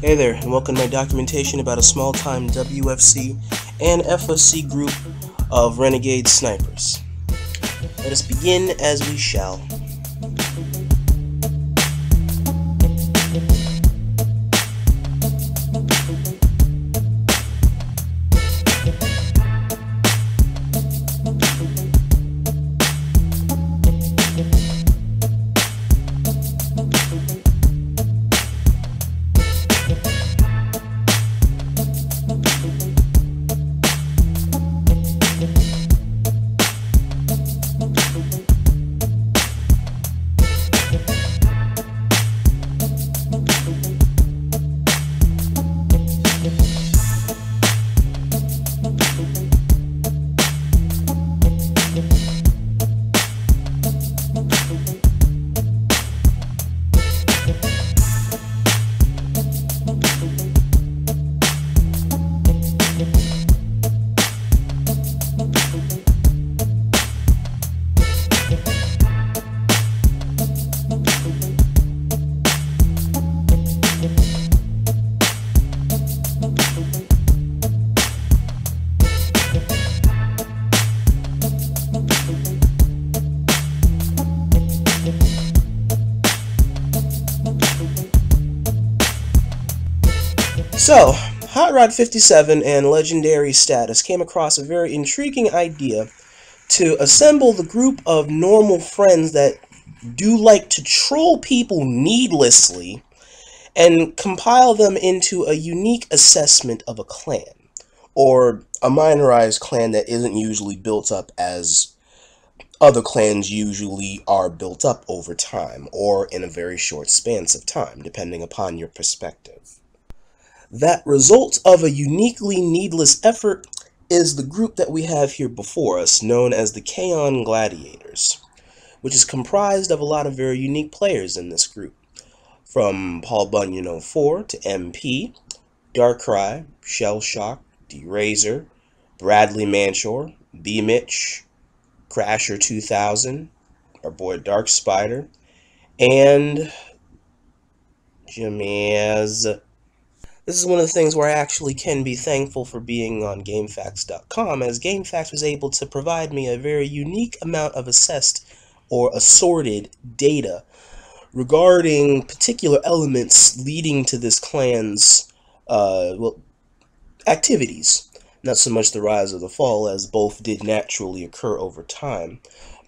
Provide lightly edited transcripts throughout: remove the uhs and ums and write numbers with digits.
Hey there, and welcome to my documentation about a small-time WFC and FOC group of renegade snipers. Let us begin as we shall. So, Hot Rod 57 and Legendary Status came across a very intriguing idea to assemble the group of normal friends that do like to troll people needlessly and compile them into a unique assessment of a clan, or a minorized clan that isn't usually built up as other clans usually are built up over time, or in a very short span of time, depending upon your perspective. That result of a uniquely needless effort is the group that we have here before us, known as the Kaon Gladiators, which is comprised of a lot of very unique players in this group, from Paul Bunyan 04 to MP, Dark Cry, Shellshock, D Razor, Bradley Manshore, B Mitch, Crasher 2000, our boy Dark Spider, and Jamaz. This is one of the things where I actually can be thankful for being on GameFacts.com, as GameFacts was able to provide me a very unique amount of assessed or assorted data regarding particular elements leading to this clan's activities. Not so much the rise or the fall, as both did naturally occur over time,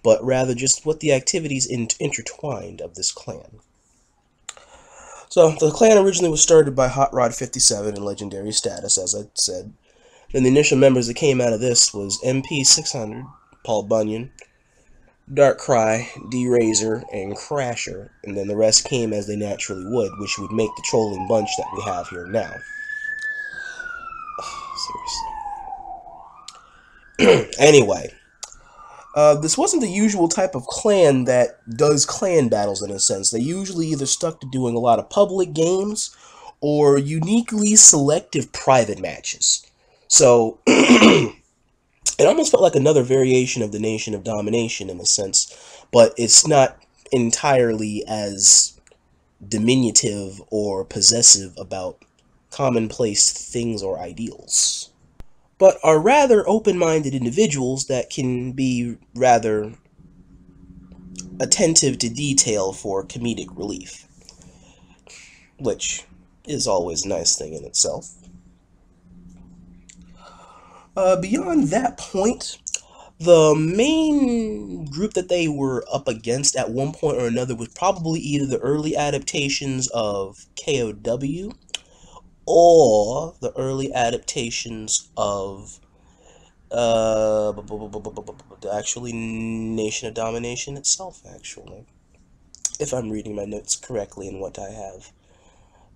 but rather just what the activities intertwined of this clan. So, the clan originally was started by Hot Rod 57 and Legendary Status, as I said. Then the initial members that came out of this was MP600, Paul Bunyan, Dark Cry, D Razor, and Crasher, and then the rest came as they naturally would, which would make the trolling bunch that we have here now. Seriously. Anyway. This wasn't the usual type of clan that does clan battles, in a sense. They usually either stuck to doing a lot of public games or uniquely selective private matches. So, it almost felt like another variation of the Nation of Domination, in a sense, but it's not entirely as diminutive or possessive about commonplace things or ideals, but are rather open-minded individuals that can be rather attentive to detail for comedic relief, which is always a nice thing in itself. Beyond that point, the main group that they were up against at one point or another was probably either the early adaptations of KOW, or the early adaptations of actually Nation of Domination itself, actually, if I'm reading my notes correctly and what I have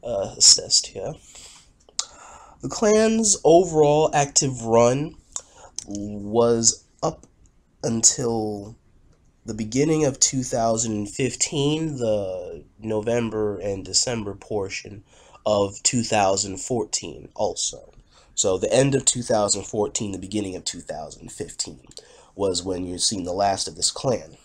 assessed here. The clan's overall active run was up until the beginning of 2015, the November and December portion of 2014 also. So the end of 2014, the beginning of 2015 was when you've seen the last of this clan.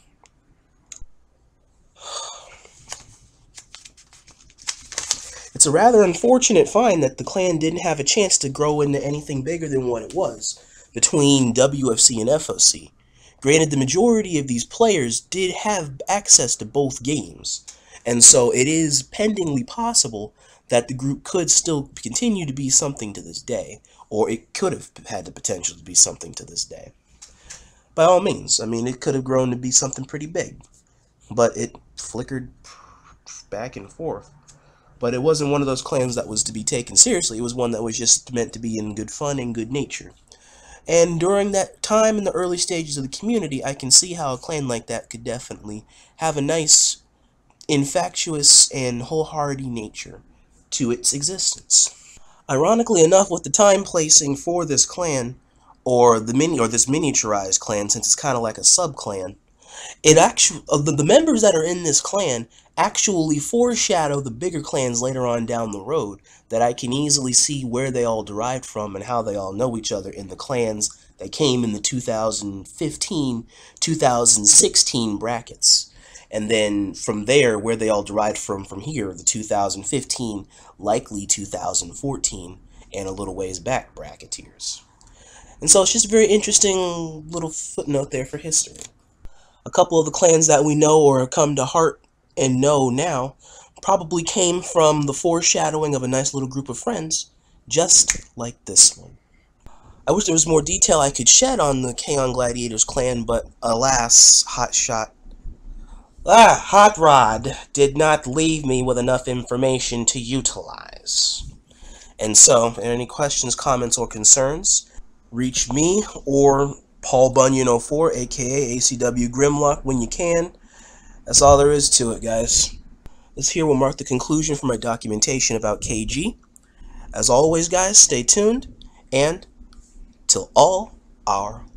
It's a rather unfortunate find that the clan didn't have a chance to grow into anything bigger than what it was between WFC and FOC. Granted, the majority of these players did have access to both games, and so it is pendingly possible that the group could still continue to be something to this day, or it could have had the potential to be something to this day. By all means, I mean, it could have grown to be something pretty big, but it flickered back and forth. But it wasn't one of those clans that was to be taken seriously. It was one that was just meant to be in good fun and good nature. And during that time in the early stages of the community, I can see how a clan like that could definitely have a nice, infectious, and wholehearted nature to its existence. Ironically enough, with the time placing for this clan, or this miniaturized clan, since it's kind of like a sub-clan, it actually, the members that are in this clan actually foreshadow the bigger clans later on down the road, that I can easily see where they all derived from and how they all know each other in the clans that came in the 2015-2016 brackets. And then from there, where they all derived from here, the 2015, likely 2014, and a little ways back bracketeers. And so it's just a very interesting little footnote there for history. A couple of the clans that we know or have come to heart and know now probably came from the foreshadowing of a nice little group of friends, just like this one. I wish there was more detail I could shed on the Kaon Gladiators clan, but alas, Hot Rod did not leave me with enough information to utilize. And so, if there are any questions, comments, or concerns, reach me or Paul Bunyan 04, aka AcW Grimlock, when you can. That's all there is to it, guys. This here will mark the conclusion for my documentation about KG. As always, guys, stay tuned, and till all our